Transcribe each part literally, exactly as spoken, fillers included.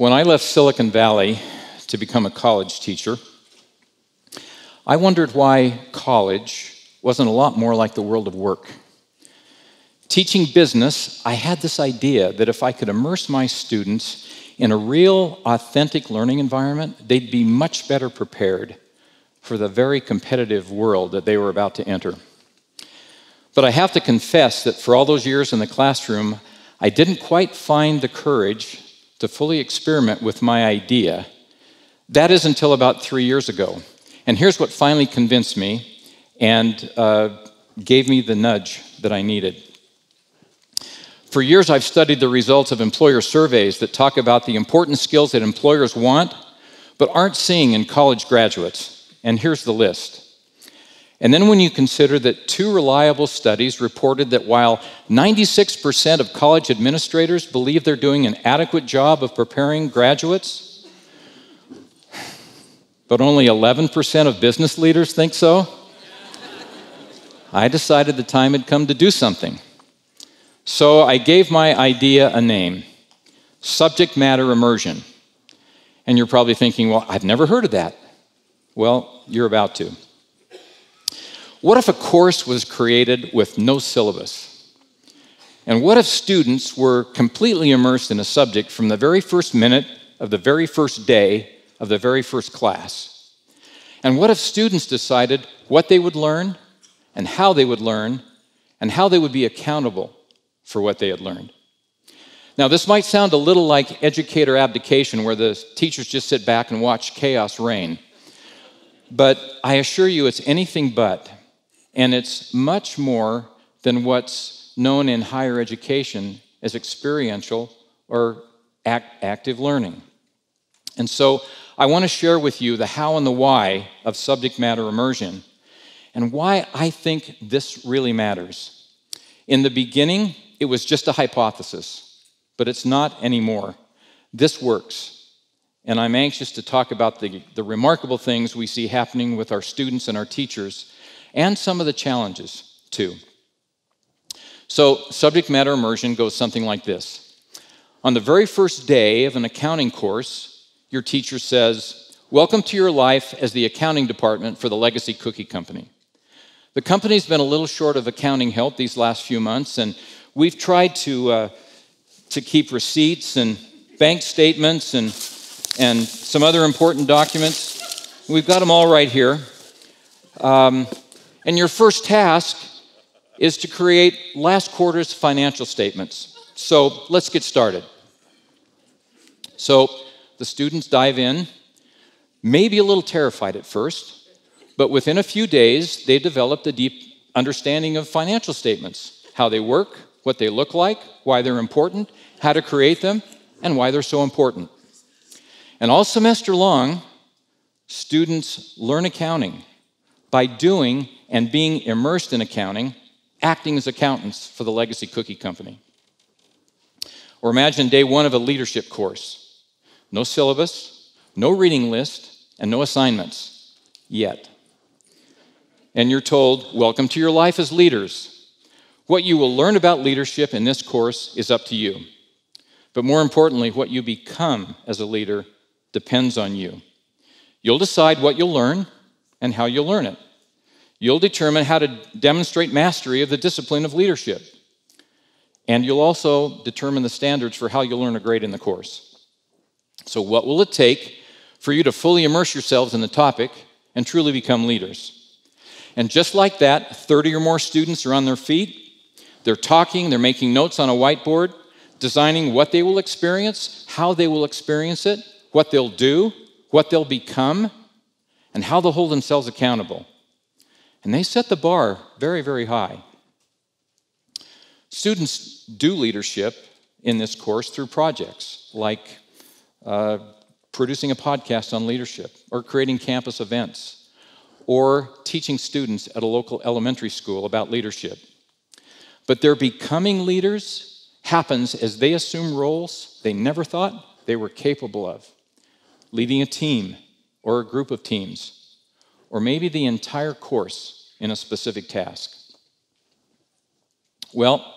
When I left Silicon Valley to become a college teacher, I wondered why college wasn't a lot more like the world of work. Teaching business, I had this idea that if I could immerse my students in a real, authentic learning environment, they'd be much better prepared for the very competitive world that they were about to enter. But I have to confess that for all those years in the classroom, I didn't quite find the courage to fully experiment with my idea. That is until about three years ago. And here's what finally convinced me and uh, gave me the nudge that I needed. For years, I've studied the results of employer surveys that talk about the important skills that employers want but aren't seeing in college graduates. And here's the list. And then when you consider that two reliable studies reported that while ninety-six percent of college administrators believe they're doing an adequate job of preparing graduates, but only eleven percent of business leaders think so, I decided the time had come to do something. So I gave my idea a name, Subject Matter Immersion. And you're probably thinking, well, I've never heard of that. Well, you're about to. What if a course was created with no syllabus? And what if students were completely immersed in a subject from the very first minute of the very first day of the very first class? And what if students decided what they would learn and how they would learn and how they would be accountable for what they had learned? Now, this might sound a little like educator abdication, where the teachers just sit back and watch chaos reign. But I assure you it's anything but, and it's much more than what's known in higher education as experiential or act active learning. And so I want to share with you the how and the why of subject matter immersion and why I think this really matters. In the beginning, it was just a hypothesis, but it's not anymore. This works, and I'm anxious to talk about the, the remarkable things we see happening with our students and our teachers, and some of the challenges, too. So, subject matter immersion goes something like this. On the very first day of an accounting course, your teacher says, "Welcome to your life as the accounting department for the Legacy Cookie Company. The company's been a little short of accounting help these last few months, and we've tried to, uh, to keep receipts and bank statements and, and some other important documents. We've got them all right here. Um, and your first task is to create last quarter's financial statements. So let's get started." So the students dive in, maybe a little terrified at first, but within a few days, they developed a deep understanding of financial statements, how they work, what they look like, why they're important, how to create them, and why they're so important. And all semester long, students learn accounting by doing and being immersed in accounting, acting as accountants for the Legacy Cookie Company. Or imagine day one of a leadership course. No syllabus, no reading list, and no assignments yet. And you're told, "Welcome to your life as leaders. What you will learn about leadership in this course is up to you. But more importantly, what you become as a leader depends on you. You'll decide what you'll learn and how you'll learn it. You'll determine how to demonstrate mastery of the discipline of leadership. And you'll also determine the standards for how you'll earn a grade in the course. So what will it take for you to fully immerse yourselves in the topic and truly become leaders?" And just like that, thirty or more students are on their feet. They're talking, they're making notes on a whiteboard, designing what they will experience, how they will experience it, what they'll do, what they'll become, and how they'll hold themselves accountable. And they set the bar very, very high. Students do leadership in this course through projects, like uh, producing a podcast on leadership, or creating campus events, or teaching students at a local elementary school about leadership. But their becoming leaders happens as they assume roles they never thought they were capable of, leading a team or a group of teams, or maybe the entire course in a specific task. Well,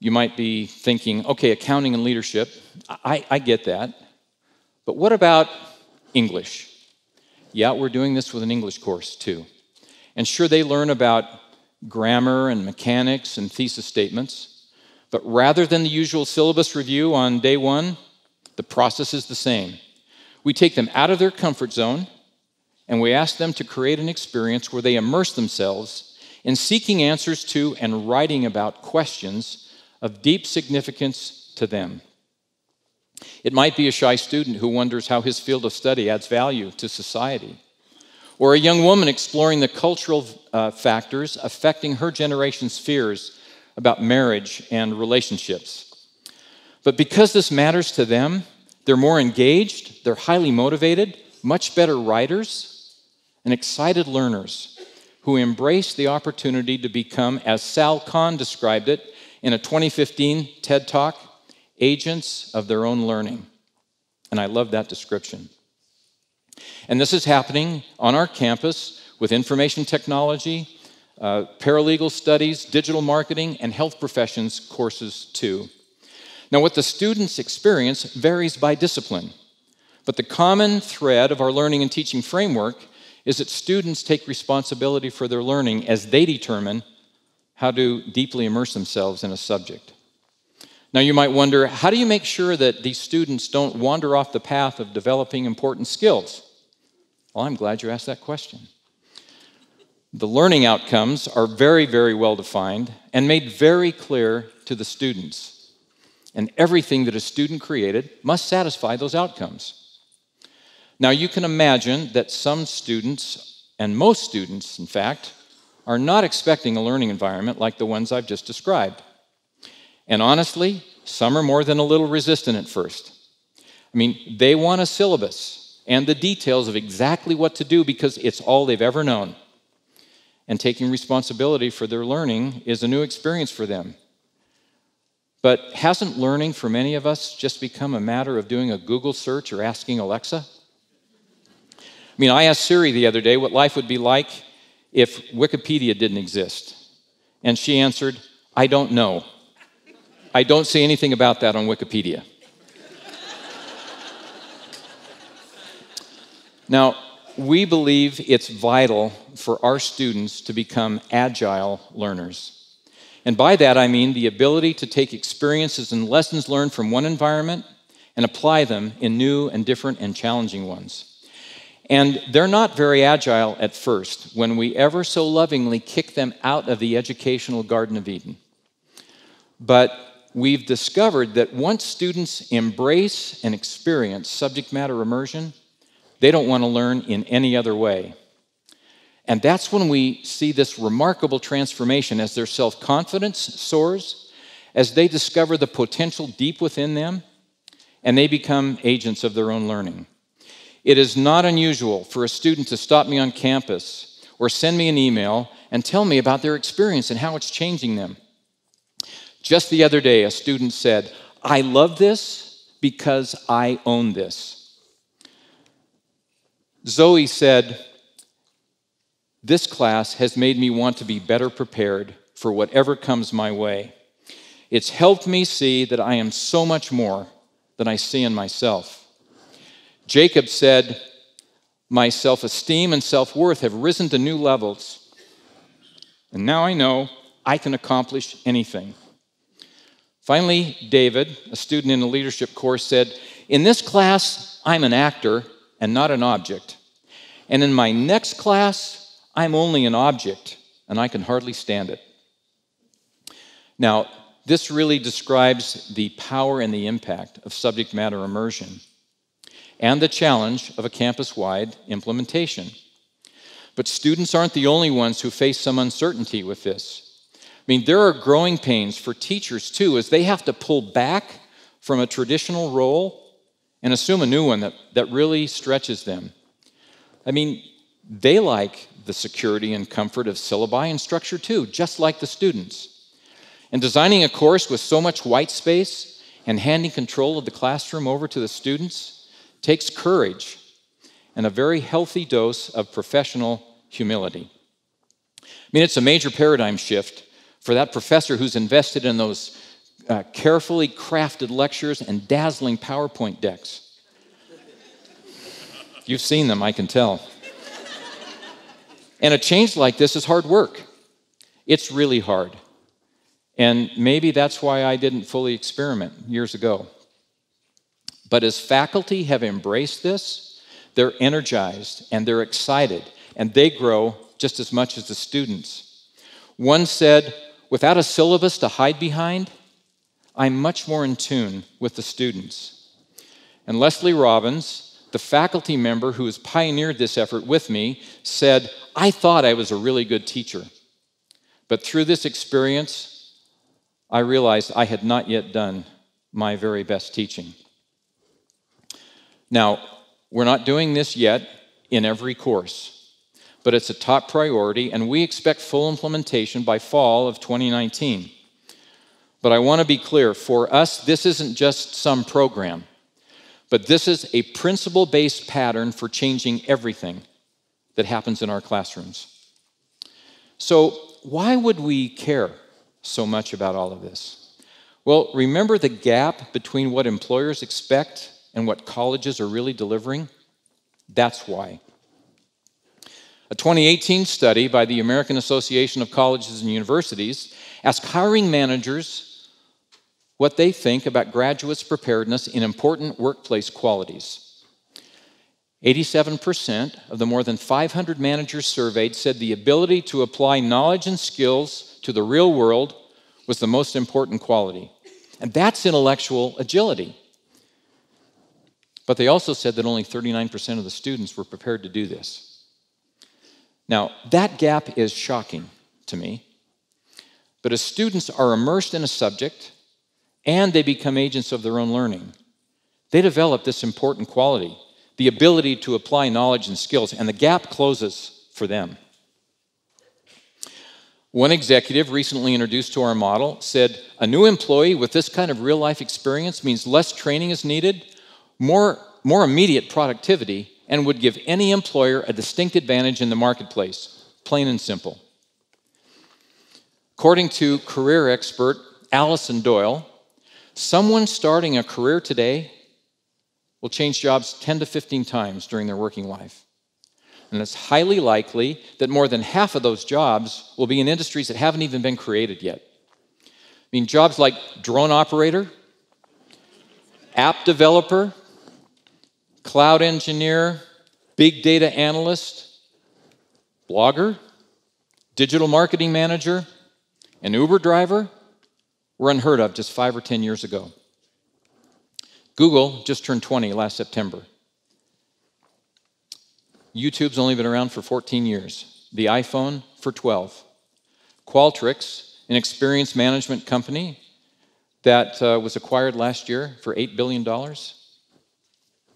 you might be thinking, okay, accounting and leadership, I, I get that. But what about English? Yeah, we're doing this with an English course too. And sure, they learn about grammar and mechanics and thesis statements, but rather than the usual syllabus review on day one, the process is the same. We take them out of their comfort zone, and we ask them to create an experience where they immerse themselves in seeking answers to and writing about questions of deep significance to them. It might be a shy student who wonders how his field of study adds value to society, or a young woman exploring the cultural uh, factors affecting her generation's fears about marriage and relationships. But because this matters to them, they're more engaged, they're highly motivated, much better writers, and excited learners who embrace the opportunity to become, as Sal Khan described it in a twenty fifteen TED Talk, agents of their own learning. And I love that description. And this is happening on our campus with information technology, uh, paralegal studies, digital marketing, and health professions courses too. Now, what the students experience varies by discipline, but the common thread of our learning and teaching framework is that students take responsibility for their learning as they determine how to deeply immerse themselves in a subject. Now, you might wonder, how do you make sure that these students don't wander off the path of developing important skills? Well, I'm glad you asked that question. The learning outcomes are very, very well defined and made very clear to the students. And everything that a student created must satisfy those outcomes. Now, you can imagine that some students, and most students, in fact, are not expecting a learning environment like the ones I've just described. And honestly, some are more than a little resistant at first. I mean, they want a syllabus and the details of exactly what to do because it's all they've ever known. And taking responsibility for their learning is a new experience for them. But hasn't learning for many of us just become a matter of doing a Google search or asking Alexa? I mean, I asked Siri the other day what life would be like if Wikipedia didn't exist. And she answered, "I don't know. I don't see anything about that on Wikipedia." Now, we believe it's vital for our students to become agile learners. And by that, I mean the ability to take experiences and lessons learned from one environment and apply them in new and different and challenging ones. And they're not very agile at first when we ever so lovingly kick them out of the educational Garden of Eden. But we've discovered that once students embrace and experience subject matter immersion, they don't want to learn in any other way. And that's when we see this remarkable transformation as their self-confidence soars, as they discover the potential deep within them, and they become agents of their own learning. It is not unusual for a student to stop me on campus or send me an email and tell me about their experience and how it's changing them. Just the other day, a student said, "I love this because I own this." Zoe said, "This class has made me want to be better prepared for whatever comes my way. It's helped me see that I am so much more than I see in myself." Jacob said, "My self-esteem and self-worth have risen to new levels, and now I know I can accomplish anything." Finally, David, a student in a leadership course, said, "In this class, I'm an actor and not an object. And in my next class, I'm only an object, and I can hardly stand it." Now, this really describes the power and the impact of subject matter immersion and the challenge of a campus-wide implementation. But students aren't the only ones who face some uncertainty with this. I mean, there are growing pains for teachers, too, as they have to pull back from a traditional role and assume a new one that, that really stretches them. I mean, they like the security and comfort of syllabi and structure, too, just like the students. And designing a course with so much white space and handing control of the classroom over to the students takes courage and a very healthy dose of professional humility. I mean, it's a major paradigm shift for that professor who's invested in those uh, carefully crafted lectures and dazzling PowerPoint decks. You've seen them, I can tell. And a change like this is hard work. It's really hard. And maybe that's why I didn't fully experiment years ago. But as faculty have embraced this, they're energized and they're excited, and they grow just as much as the students. One said, "Without a syllabus to hide behind, I'm much more in tune with the students." And Leslie Robbins, the faculty member who has pioneered this effort with me, said, "I thought I was a really good teacher, but through this experience, I realized I had not yet done my very best teaching." Now, we're not doing this yet in every course, but it's a top priority, and we expect full implementation by fall of twenty nineteen. But I want to be clear, for us, this isn't just some program, but this is a principle-based pattern for changing everything that happens in our classrooms. So why would we care so much about all of this? Well, remember the gap between what employers expect and what colleges are really delivering? That's why. A twenty eighteen study by the American Association of Colleges and Universities asked hiring managers what they think about graduates' preparedness in important workplace qualities. eighty-seven percent of the more than five hundred managers surveyed said the ability to apply knowledge and skills to the real world was the most important quality. And that's intellectual agility. But they also said that only thirty-nine percent of the students were prepared to do this. Now, that gap is shocking to me. But as students are immersed in a subject and they become agents of their own learning, they develop this important quality, the ability to apply knowledge and skills, and the gap closes for them. One executive recently introduced to our model said, "A new employee with this kind of real-life experience means less training is needed, More, more immediate productivity, and would give any employer a distinct advantage in the marketplace." Plain and simple. According to career expert Allison Doyle, someone starting a career today will change jobs ten to fifteen times during their working life. And it's highly likely that more than half of those jobs will be in industries that haven't even been created yet. I mean, jobs like drone operator, app developer, cloud engineer, big data analyst, blogger, digital marketing manager, and Uber driver were unheard of just five or ten years ago. Google just turned twenty last September. YouTube's only been around for fourteen years, the iPhone for twelve. Qualtrics, an experience management company that uh, was acquired last year for eight billion dollars,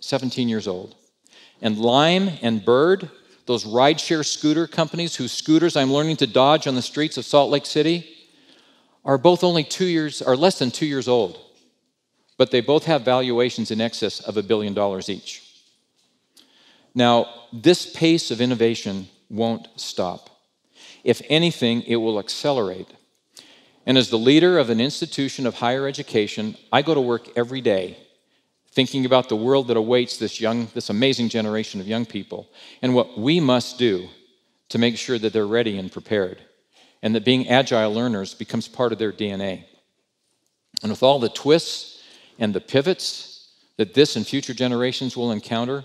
seventeen years old. And Lime and Bird, those rideshare scooter companies whose scooters I'm learning to dodge on the streets of Salt Lake City, are both only two years, are less than two years old, but they both have valuations in excess of a billion dollars each. Now, this pace of innovation won't stop. If anything, it will accelerate. And as the leader of an institution of higher education, I go to work every day thinking about the world that awaits this young, this amazing generation of young people, and what we must do to make sure that they're ready and prepared, and that being agile learners becomes part of their D N A. And with all the twists and the pivots that this and future generations will encounter,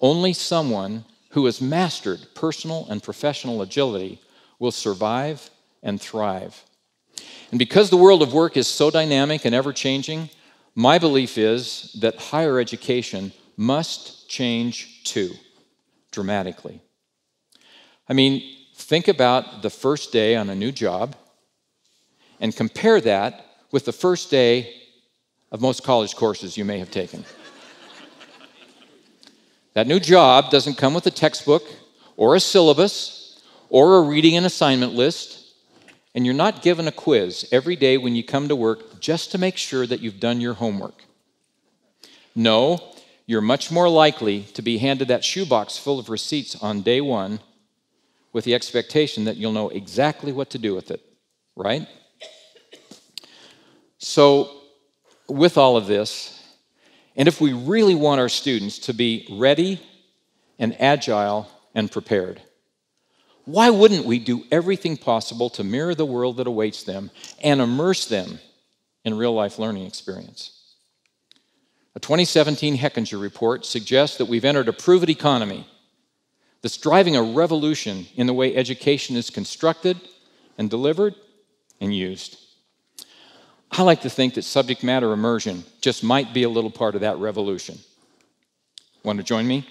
only someone who has mastered personal and professional agility will survive and thrive. And because the world of work is so dynamic and ever-changing, my belief is that higher education must change too, dramatically. I mean, think about the first day on a new job and compare that with the first day of most college courses you may have taken. That new job doesn't come with a textbook or a syllabus or a reading and assignment list. And you're not given a quiz every day when you come to work just to make sure that you've done your homework. No, you're much more likely to be handed that shoebox full of receipts on day one with the expectation that you'll know exactly what to do with it, right? So, with all of this, and if we really want our students to be ready and agile and prepared. Why wouldn't we do everything possible to mirror the world that awaits them and immerse them in real-life learning experience? A twenty seventeen Heckinger report suggests that we've entered a proven economy that's driving a revolution in the way education is constructed and delivered and used. I like to think that subject matter immersion just might be a little part of that revolution. Want to join me?